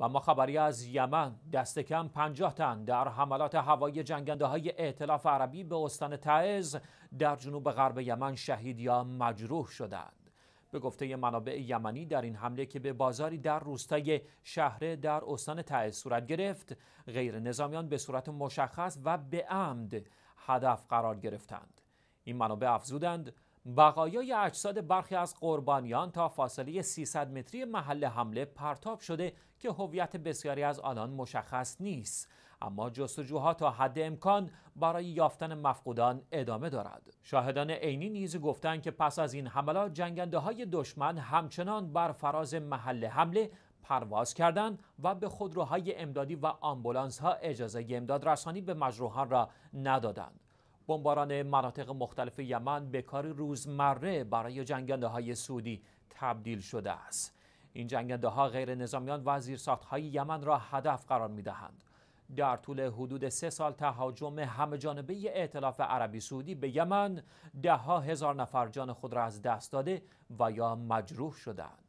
و ما خبری از یمن. دست کم 50 تن در حملات هوایی جنگنده‌های ائتلاف عربی به استان تعز در جنوب غرب یمن شهید یا مجروح شدند. به گفته منابع یمنی، در این حمله که به بازاری در روستای شهره در استان تعز صورت گرفت، غیر نظامیان به صورت مشخص و به عمد هدف قرار گرفتند. این منابع افزودند بقایای اجساد برخی از قربانیان تا فاصله 300 متری محل حمله پرتاب شده که هویت بسیاری از آنان مشخص نیست، اما جستجوها تا حد امکان برای یافتن مفقودان ادامه دارد. شاهدان عینی نیز گفتند که پس از این حملات جنگنده‌های دشمن همچنان بر فراز محل حمله پرواز کردند و به خودروهای امدادی و آمبولانس‌ها اجازه امدادرسانی به مجروحان را ندادند. بمباران مناطق مختلف یمن به کار روزمره برای جنگنده‌های سعودی تبدیل شده است. این جنگنده‌ها غیر نظامیان و زیرساخت‌های یمن را هدف قرار می‌دهند. در طول حدود 3 سال تهاجم همه‌جانبه ائتلاف عربی سعودی به یمن، ده‌ها هزار نفر جان خود را از دست داده و یا مجروح شدند.